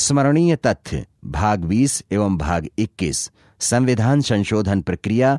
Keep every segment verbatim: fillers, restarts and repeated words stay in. स्मरणीय तथ्य भाग बीस एवं भाग इक्कीस संविधान संशोधन प्रक्रिया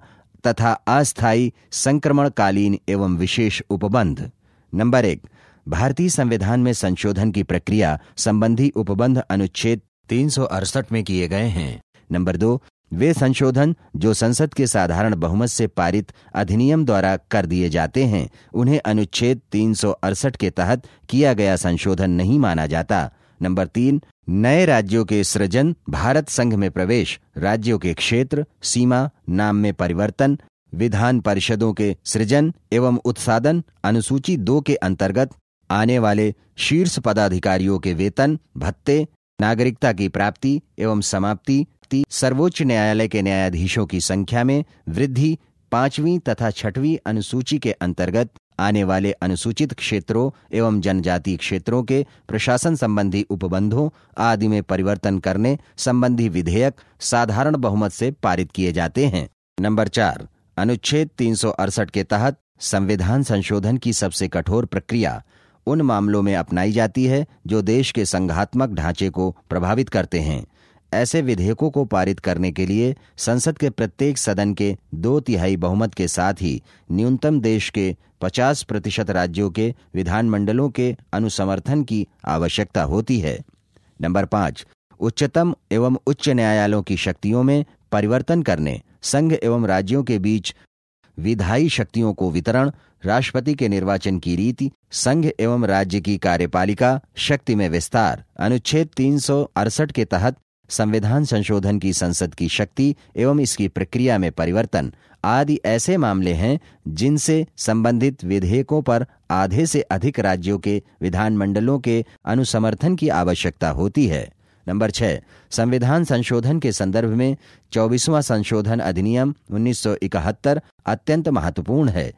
तथा अस्थायी संक्रमणकालीन एवं विशेष उपबंध। नंबर एक, भारतीय संविधान में संशोधन की प्रक्रिया संबंधी उपबंध अनुच्छेद तीन सौ अड़सठ में किए गए हैं। नंबर दो, वे संशोधन जो संसद के साधारण बहुमत से पारित अधिनियम द्वारा कर दिए जाते हैं उन्हें अनुच्छेद तीन सौ अड़सठ के तहत किया गया संशोधन नहीं माना जाता। नंबर तीन, नए राज्यों के सृजन, भारत संघ में प्रवेश, राज्यों के क्षेत्र, सीमा, नाम में परिवर्तन, विधान परिषदों के सृजन एवं उत्सादन, अनुसूची दो के अंतर्गत आने वाले शीर्ष पदाधिकारियों के वेतन, भत्ते, नागरिकता की प्राप्ति एवं समाप्ति, सर्वोच्च न्यायालय के न्यायाधीशों की संख्या में वृद्धि, पांचवीं तथा छठवीं अनुसूची के अंतर्गत आने वाले अनुसूचित क्षेत्रों एवं जनजातीय क्षेत्रों के प्रशासन संबंधी उपबंधों आदि में परिवर्तन करने संबंधी विधेयक साधारण बहुमत से पारित किए जाते हैं। नंबर चार, अनुच्छेद तीन सौ अड़सठ के तहत संविधान संशोधन की सबसे कठोर प्रक्रिया उन मामलों में अपनाई जाती है जो देश के संघात्मक ढांचे को प्रभावित करते हैं। ऐसे विधेयकों को पारित करने के लिए संसद के प्रत्येक सदन के दो तिहाई बहुमत के साथ ही न्यूनतम देश के पचास प्रतिशत राज्यों के विधानमंडलों के अनुसमर्थन की आवश्यकता होती है। नंबर पाँच, उच्चतम एवं उच्च न्यायालयों की शक्तियों में परिवर्तन करने, संघ एवं राज्यों के बीच विधायी शक्तियों को वितरण, राष्ट्रपति के निर्वाचन की रीति, संघ एवं राज्य की कार्यपालिका शक्ति में विस्तार। अनुच्छेद तीन सौ अड़सठ के तहत संविधान संशोधन की संसद की शक्ति एवं इसकी प्रक्रिया में परिवर्तन आदि ऐसे मामले हैं जिनसे संबंधित विधेयकों पर आधे से अधिक राज्यों के विधानमंडलों के अनुसमर्थन की आवश्यकता होती है। नंबर छः, संविधान संशोधन के संदर्भ में चौबीसवां संशोधन अधिनियम उन्नीस सौ इकहत्तर अत्यंत महत्वपूर्ण है।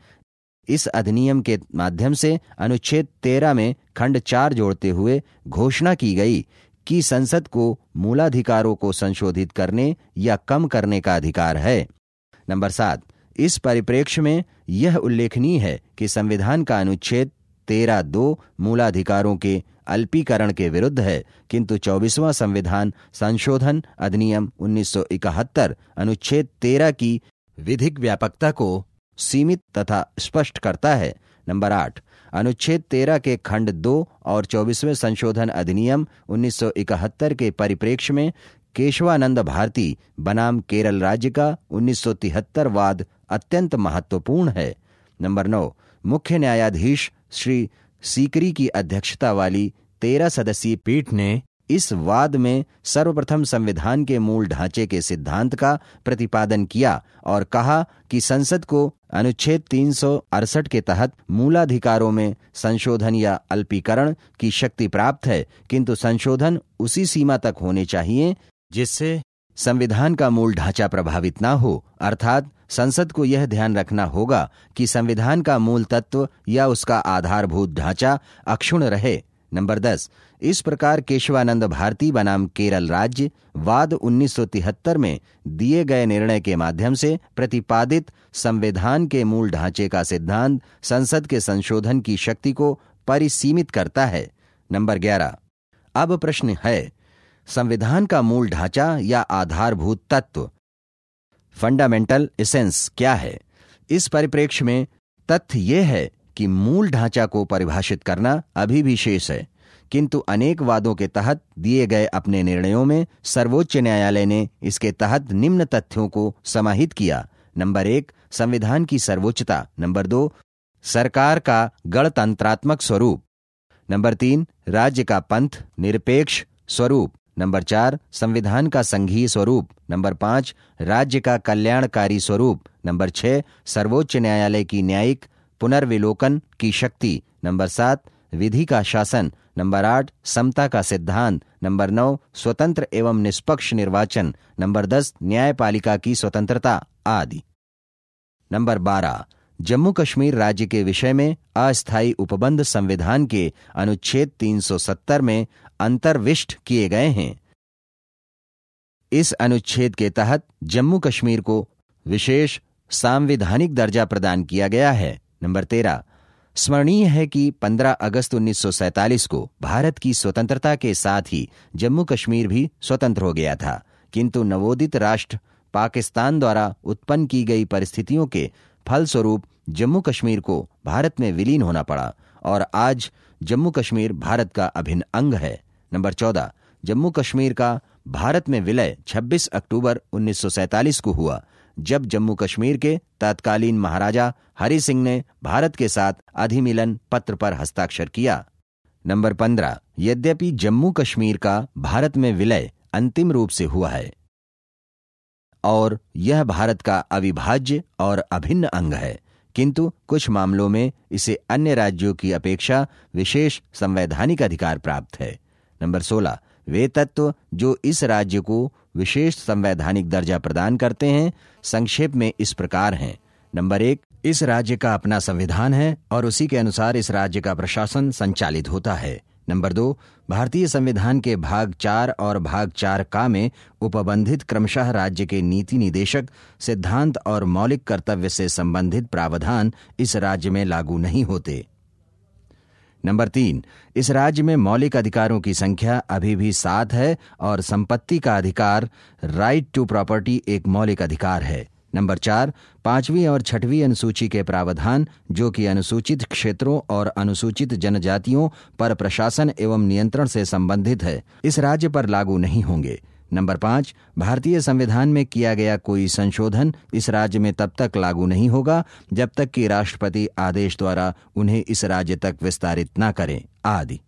इस अधिनियम के माध्यम से अनुच्छेद तेरह में खंड चार जोड़ते हुए घोषणा की गई कि संसद को मूलाधिकारों को संशोधित करने या कम करने का अधिकार है। नंबर सात, इस परिप्रेक्ष्य में यह उल्लेखनीय है कि संविधान का अनुच्छेद तेरह दो मूलाधिकारों के अल्पीकरण के विरुद्ध है, किंतु चौबीसवां संविधान संशोधन अधिनियम उन्नीस सौ इकहत्तर अनुच्छेद तेरह की विधिक व्यापकता को सीमित तथा स्पष्ट करता है। नंबर आठ, अनुच्छेद तेरह के खंड दो और चौबीसवें संशोधन अधिनियम उन्नीस सौ इकहत्तर के परिप्रेक्ष्य में केशवानंद भारती बनाम केरल राज्य का उन्नीस सौ तिहत्तर वाद अत्यंत महत्वपूर्ण है। नंबर नौ, मुख्य न्यायाधीश श्री सीकरी की अध्यक्षता वाली तेरह सदस्यीय पीठ ने इस वाद में सर्वप्रथम संविधान के मूल ढांचे के सिद्धांत का प्रतिपादन किया और कहा कि संसद को अनुच्छेद तीन सौ अड़सठ के तहत मूलाधिकारों में संशोधन या अल्पीकरण की शक्ति प्राप्त है, किंतु संशोधन उसी सीमा तक होने चाहिए जिससे संविधान का मूल ढांचा प्रभावित ना हो, अर्थात संसद को यह ध्यान रखना होगा कि संविधान का मूल तत्व या उसका आधारभूत ढांचा अक्षुण रहे। नंबर दस, इस प्रकार केशवानंद भारती बनाम केरल राज्य वाद उन्नीस सौ तिहत्तर में दिए गए निर्णय के माध्यम से प्रतिपादित संविधान के मूल ढांचे का सिद्धांत संसद के संशोधन की शक्ति को परिसीमित करता है। नंबर ग्यारह, अब प्रश्न है, संविधान का मूल ढांचा या आधारभूत तत्व फंडामेंटल एसेंस क्या है? इस परिप्रेक्ष्य में तथ्य यह है कि मूल ढांचा को परिभाषित करना अभी भी शेष है, किंतु अनेक वादों के तहत दिए गए अपने निर्णयों में सर्वोच्च न्यायालय ने इसके तहत निम्न तथ्यों को समाहित किया। नंबर एक, संविधान की सर्वोच्चता। नंबर दो, सरकार का गणतंत्रात्मक स्वरूप। नंबर तीन, राज्य का पंथ निरपेक्ष स्वरूप। नंबर चार, संविधान का संघीय स्वरूप। नंबर पाँच, राज्य का कल्याणकारी स्वरूप। नंबर छः, सर्वोच्च न्यायालय की न्यायिक पुनर्विलोकन की शक्ति। नंबर सात, विधि का शासन। नंबर आठ, समता का सिद्धांत। नंबर नौ, स्वतंत्र एवं निष्पक्ष निर्वाचन। नंबर दस, न्यायपालिका की स्वतंत्रता आदि। नंबर बारह, जम्मू कश्मीर राज्य के विषय में अस्थायी उपबंध संविधान के अनुच्छेद तीन सौ सत्तर में अंतर्विष्ट किए गए हैं। इस अनुच्छेद के तहत जम्मू कश्मीर को विशेष सांविधानिक दर्जा प्रदान किया गया है। नंबर तेरह, स्मरणीय है कि पंद्रह अगस्त उन्नीस सौ सैंतालीस को भारत की स्वतंत्रता के साथ ही जम्मू कश्मीर भी स्वतंत्र हो गया था, किंतु नवोदित राष्ट्र पाकिस्तान द्वारा उत्पन्न की गई परिस्थितियों के फलस्वरूप जम्मू कश्मीर को भारत में विलीन होना पड़ा और आज जम्मू कश्मीर भारत का अभिन्न अंग है। नंबर चौदह, जम्मू कश्मीर का भारत में विलय छब्बीस अक्टूबर उन्नीस सौ सैंतालीस को हुआ, जब जम्मू कश्मीर के तत्कालीन महाराजा हरि सिंह ने भारत के साथ अधिमिलन पत्र पर हस्ताक्षर किया। नंबर पंद्रह, यद्यपि जम्मू कश्मीर का भारत में विलय अंतिम रूप से हुआ है और यह भारत का अविभाज्य और अभिन्न अंग है, किंतु कुछ मामलों में इसे अन्य राज्यों की अपेक्षा विशेष संवैधानिक अधिकार प्राप्त है। नंबर सोलह, वे तत्व जो इस राज्य को विशेष संवैधानिक दर्जा प्रदान करते हैं संक्षेप में इस प्रकार हैं। नंबर एक, इस राज्य का अपना संविधान है और उसी के अनुसार इस राज्य का प्रशासन संचालित होता है। नंबर दो, भारतीय संविधान के भाग चार और भाग चार का में उपबंधित क्रमशः राज्य के नीति निदेशक, सिद्धांत और मौलिक कर्तव्य से संबंधित प्रावधान इस राज्य में लागू नहीं होते। नंबर तीन, इस राज्य में मौलिक अधिकारों की संख्या अभी भी सात है और संपत्ति का अधिकार, राइट टू प्रॉपर्टी, एक मौलिक अधिकार है। नंबर चार, पांचवी और छठवीं अनुसूची के प्रावधान जो कि अनुसूचित क्षेत्रों और अनुसूचित जनजातियों पर प्रशासन एवं नियंत्रण से संबंधित है, इस राज्य पर लागू नहीं होंगे। नंबर पांच, भारतीय संविधान में किया गया कोई संशोधन इस राज्य में तब तक लागू नहीं होगा जब तक कि राष्ट्रपति आदेश द्वारा उन्हें इस राज्य तक विस्तारित न करें आदि।